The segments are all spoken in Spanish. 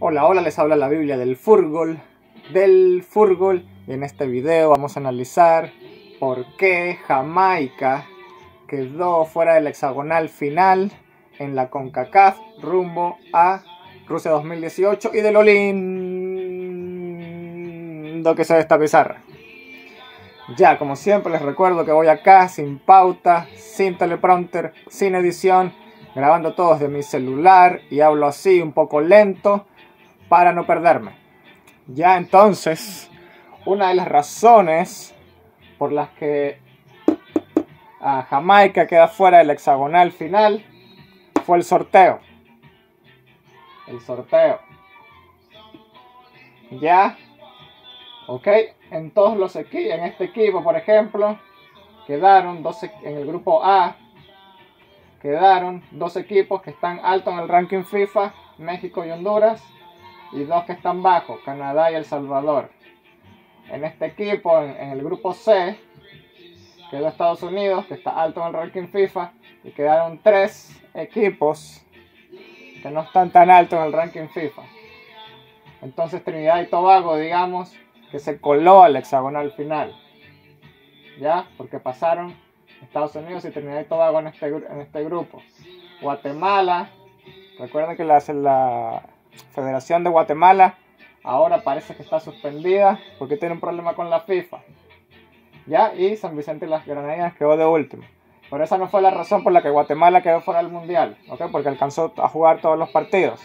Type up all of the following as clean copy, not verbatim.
Hola, hola, les habla la Biblia del Furgol, y en este video vamos a analizar por qué Jamaica quedó fuera del hexagonal final en la CONCACAF rumbo a Rusia 2018 y de lo lindo que se ve esta pizarra. Ya, como siempre les recuerdo que voy acá sin pauta, sin teleprompter, sin edición, grabando todo desde mi celular y hablo así un poco lento para no perderme. Ya, entonces, una de las razones por las que a Jamaica queda fuera del hexagonal final fue el sorteo. Ya. Ok, en todos los equipos, en este equipo, por ejemplo, quedaron 12, en el grupo A, quedaron dos equipos que están altos en el ranking FIFA, México y Honduras, y dos que están bajos, Canadá y El Salvador. En este equipo, en el grupo C, quedó Estados Unidos, que está alto en el ranking FIFA, y quedaron tres equipos que no están tan altos en el ranking FIFA. Entonces Trinidad y Tobago, digamos, que se coló al hexagonal final, ¿ya? Porque pasaron Estados Unidos y Trinidad y Tobago en este grupo. Guatemala, recuerden que la Federación de Guatemala ahora parece que está suspendida porque tiene un problema con la FIFA. ¿Ya? Y San Vicente y las Granadinas quedó de último. Pero esa no fue la razón por la que Guatemala quedó fuera del mundial, ¿okay? Porque alcanzó a jugar todos los partidos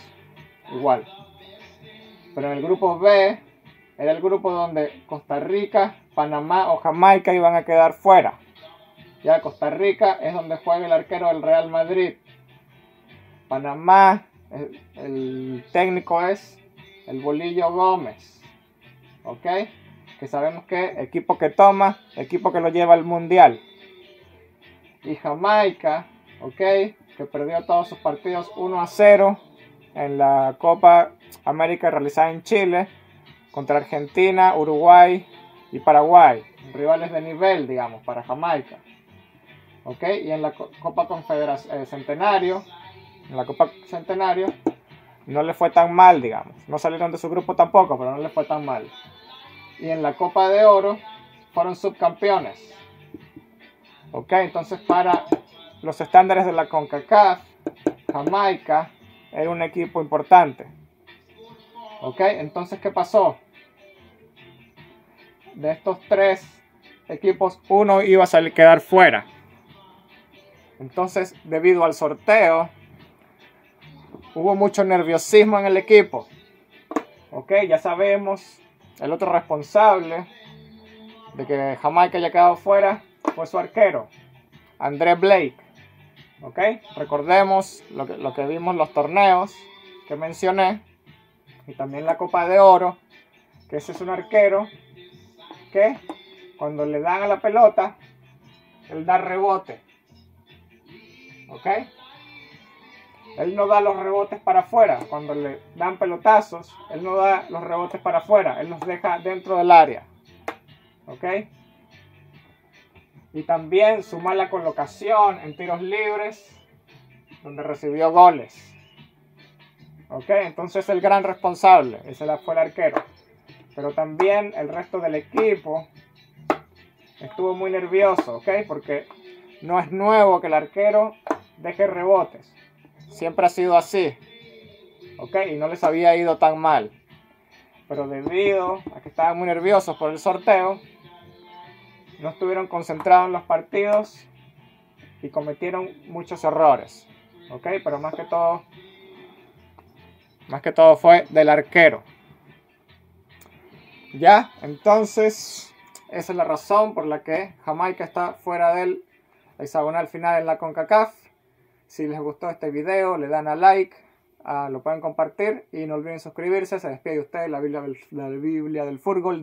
igual. Pero en el grupo B era el grupo donde Costa Rica, Panamá o Jamaica iban a quedar fuera. Ya, Costa Rica es donde juega el arquero del Real Madrid. Panamá, el técnico es el Bolillo Gómez, ¿ok? Que sabemos que equipo que toma, equipo que lo lleva al mundial. Y Jamaica, ok, que perdió todos sus partidos 1-0 en la Copa América realizada en Chile contra Argentina, Uruguay y Paraguay, rivales de nivel, digamos, para Jamaica, ok. Y en la Copa Confederación Centenario, en la Copa Centenario no le fue tan mal, digamos, no salieron de su grupo tampoco, pero no le fue tan mal. Y en la Copa de Oro fueron subcampeones. Ok, entonces para los estándares de la CONCACAF, Jamaica era un equipo importante. Ok, entonces ¿qué pasó? De estos tres equipos, uno iba a quedar fuera. Entonces, debido al sorteo, hubo mucho nerviosismo en el equipo. Ok, ya sabemos. El otro responsable de que Jamaica haya quedado fuera fue su arquero, André Blake. ¿Ok? Recordemos lo que vimos en los torneos que mencioné y también la Copa de Oro, que ese es un arquero que cuando le dan a la pelota, él da rebote. ¿Ok? Él no da los rebotes para afuera. Cuando le dan pelotazos, él no da los rebotes para afuera. Él los deja dentro del área. ¿Ok? Y también su mala colocación en tiros libres, donde recibió goles. ¿Ok? Entonces el gran responsable, ese fue el arquero. Pero también el resto del equipo estuvo muy nervioso, ¿ok? Porque no es nuevo que el arquero deje rebotes. Siempre ha sido así, ¿ok? Y no les había ido tan mal. Pero debido a que estaban muy nerviosos por el sorteo, no estuvieron concentrados en los partidos y cometieron muchos errores, ¿ok? Pero más que todo fue del arquero. Ya, entonces, esa es la razón por la que Jamaica está fuera del hexagonal final en la CONCACAF. Si les gustó este video, le dan a like, lo pueden compartir y no olviden suscribirse. Se despide de ustedes la Biblia del Furgol.